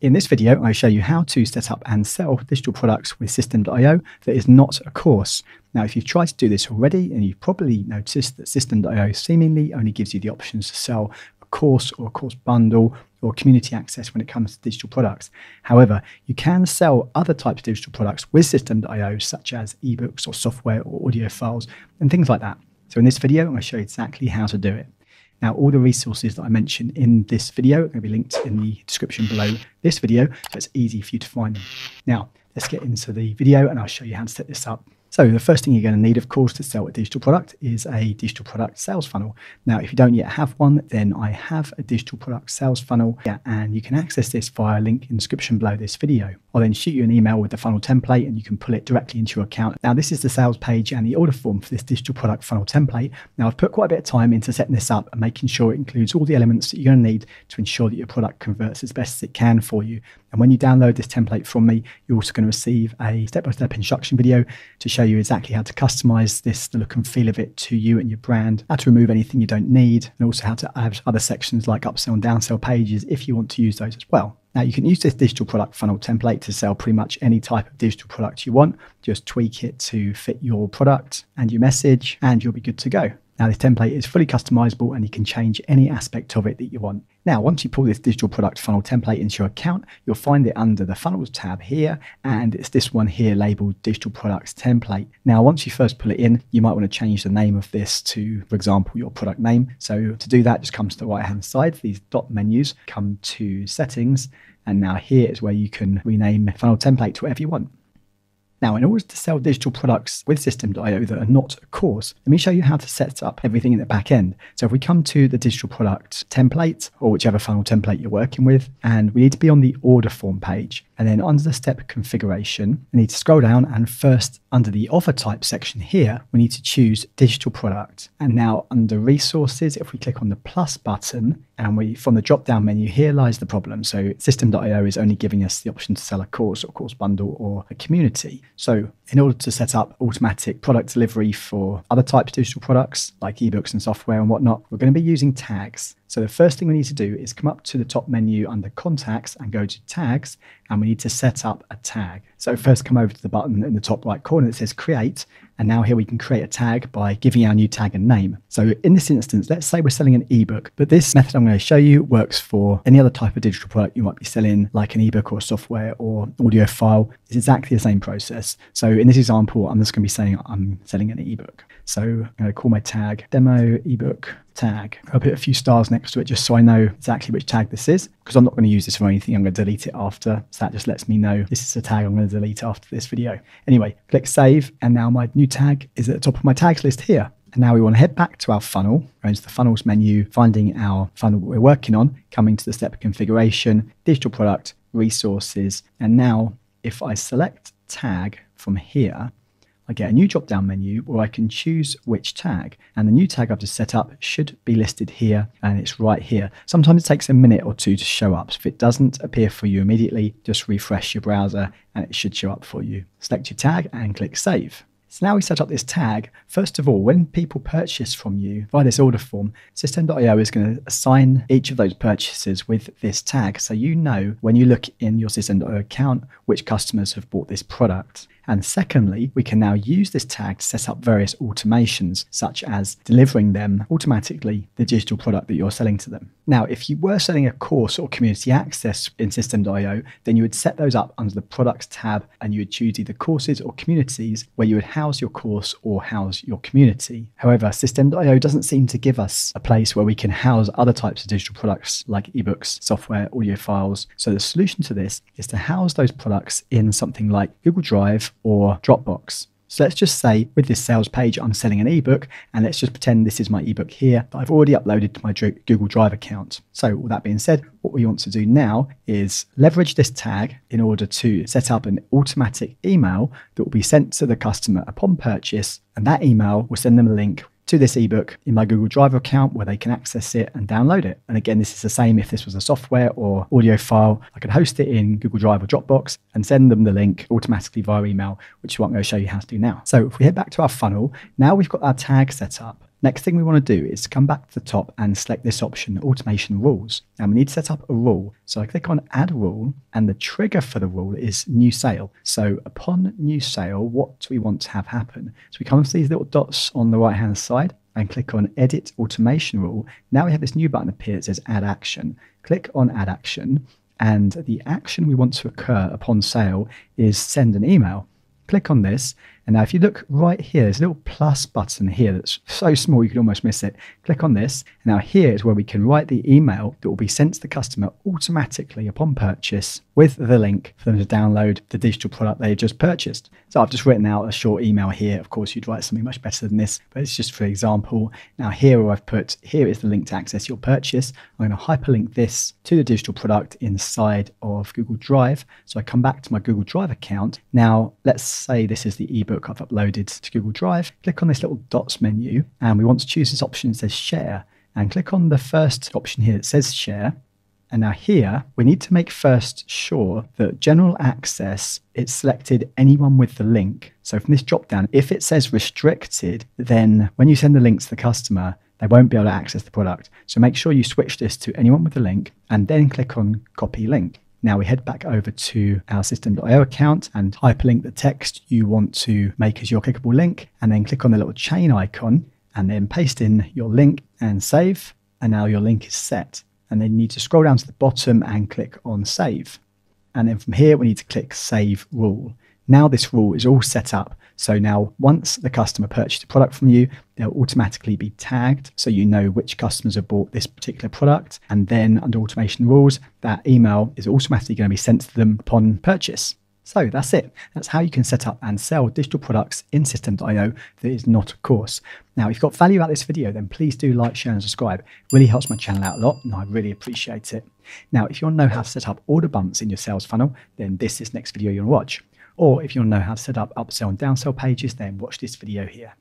In this video, I show you how to set up and sell digital products with Systeme.io that is not a course. Now, if you've tried to do this already, and you've probably noticed that Systeme.io seemingly only gives you the options to sell a course or a course bundle or community access when it comes to digital products. However, you can sell other types of digital products with Systeme.io, such as ebooks or software or audio files and things like that. So in this video, I'm going to show you exactly how to do it. Now, all the resources that I mentioned in this video are going to be linked in the description below this video, so it's easy for you to find them. Now, let's get into the video and I'll show you how to set this up. So the first thing you're going to need, of course, to sell a digital product is a digital product sales funnel. Now, if you don't yet have one, then I have a digital product sales funnel, and you can access this via a link in the description below this video. I'll then shoot you an email with the funnel template and you can pull it directly into your account. Now, this is the sales page and the order form for this digital product funnel template. Now, I've put quite a bit of time into setting this up and making sure it includes all the elements that you're going to need to ensure that your product converts as best as it can for you. And when you download this template from me, you're also going to receive a step-by-step instruction video to show you exactly how to customize this, the look and feel of it to you and your brand, how to remove anything you don't need, and also how to add other sections like upsell and downsell pages if you want to use those as well. Now, you can use this digital product funnel template to sell pretty much any type of digital product you want. Just tweak it to fit your product and your message, and you'll be good to go. Now, this template is fully customizable and you can change any aspect of it that you want. Now, once you pull this digital product funnel template into your account, you'll find it under the funnels tab here, and it's this one here labeled digital products template. Now, once you first pull it in, you might want to change the name of this to, for example, your product name. So to do that, just come to the right hand side, these dot menus, come to settings, and now here is where you can rename funnel template to whatever you want. Now, in order to sell digital products with Systeme.io that are not a course, let me show you how to set up everything in the back end. So if we come to the digital product template or whichever funnel template you're working with, and we need to be on the order form page, and then under the step configuration, we need to scroll down, and first under the offer type section here, we need to choose digital product. And now under resources, if we click on the plus button, and from the drop down menu, here lies the problem. So Systeme.io is only giving us the option to sell a course or course bundle or a community. So in order to set up automatic product delivery for other types of digital products like ebooks and software and whatnot, we're going to be using tags. So the first thing we need to do is come up to the top menu under contacts and go to tags, and we need to set up a tag. So first come over to the button in the top right corner that says create, and now here we can create a tag by giving our new tag a name. So in this instance, let's say we're selling an ebook, but this method I'm going to show you works for any other type of digital product you might be selling, like an ebook or software or audio file. It's exactly the same process. So in this example, I'm just going to be saying I'm selling an ebook. So I'm going to call my tag demo ebook tag. I'll put a few stars next to it just so I know exactly which tag this is, because I'm not going to use this for anything. I'm going to delete it after. So that just lets me know this is a tag I'm going to delete after this video. Anyway, click save, and now my new tag is at the top of my tags list here. And now we want to head back to our funnel, go into the funnels menu, finding our funnel we're working on, coming to the step configuration, digital product, resources. And now if I select tag from here, I get a new drop-down menu where I can choose which tag, and the new tag I've just set up should be listed here, and it's right here. Sometimes it takes a minute or two to show up. So if it doesn't appear for you immediately, just refresh your browser and it should show up for you. Select your tag and click save. So now we set up this tag. First of all, when people purchase from you via this order form, Systeme.io is going to assign each of those purchases with this tag. So you know when you look in your Systeme.io account which customers have bought this product. And secondly, we can now use this tag to set up various automations, such as delivering them automatically the digital product that you're selling to them. Now, if you were selling a course or community access in Systeme.io, then you would set those up under the products tab, and you would choose either courses or communities where you would house your course or house your community. However, Systeme.io doesn't seem to give us a place where we can house other types of digital products like ebooks, software, audio files. So the solution to this is to house those products in something like Google Drive or Dropbox. So let's just say with this sales page, I'm selling an ebook, and let's just pretend this is my ebook here that I've already uploaded to my Google Drive account. So with that being said, what we want to do now is leverage this tag in order to set up an automatic email that will be sent to the customer upon purchase, and that email will send them a link to this ebook in my Google Drive account where they can access it and download it. And again, this is the same if this was a software or audio file. I could host it in Google Drive or Dropbox and send them the link automatically via email, which is what I'm going to show you how to do now. So if we head back to our funnel, now we've got our tag set up. Next thing we want to do is come back to the top and select this option, automation rules. And we need to set up a rule. So I click on add rule, and the trigger for the rule is new sale. So upon new sale, what do we want to have happen? So we come to these little dots on the right hand side and click on edit automation rule. Now we have this new button appear that says add action. Click on add action, and the action we want to occur upon sale is send an email. Click on this, and now if you look right here, there's a little plus button here that's so small you can almost miss it. Click on this, and now here is where we can write the email that will be sent to the customer automatically upon purchase with the link for them to download the digital product they just purchased. So I've just written out a short email here. Of course, you'd write something much better than this, but it's just for example. Now here where I've put, here is the link to access your purchase. I'm going to hyperlink this to the digital product inside of Google Drive. So I come back to my Google Drive account. Now let's say this is the ebook I've uploaded to Google Drive. Click on this little dots menu, and we want to choose this option that says share, and click on the first option here that says share. And now here we need to make first sure that general access, it's selected anyone with the link. So from this drop down, if it says restricted, then when you send the link to the customer, they won't be able to access the product. So make sure you switch this to anyone with the link, and then click on copy link. Now we head back over to our Systeme.io account and hyperlink the text you want to make as your clickable link, and then click on the little chain icon and then paste in your link and save. And now your link is set. And then you need to scroll down to the bottom and click on save. And then from here, we need to click save rule. Now this rule is all set up. So now once the customer purchased a product from you, they'll automatically be tagged, so you know which customers have bought this particular product. And then under automation rules, that email is automatically going to be sent to them upon purchase. So that's it. That's how you can set up and sell digital products in Systeme.io that is not a course. Now, if you've got value out of this video, then please do like, share, and subscribe. It really helps my channel out a lot, and I really appreciate it. Now, if you want to know how to set up order bumps in your sales funnel, then this is the next video you want to watch. Or if you want to know how to set up upsell and downsell pages, then watch this video here.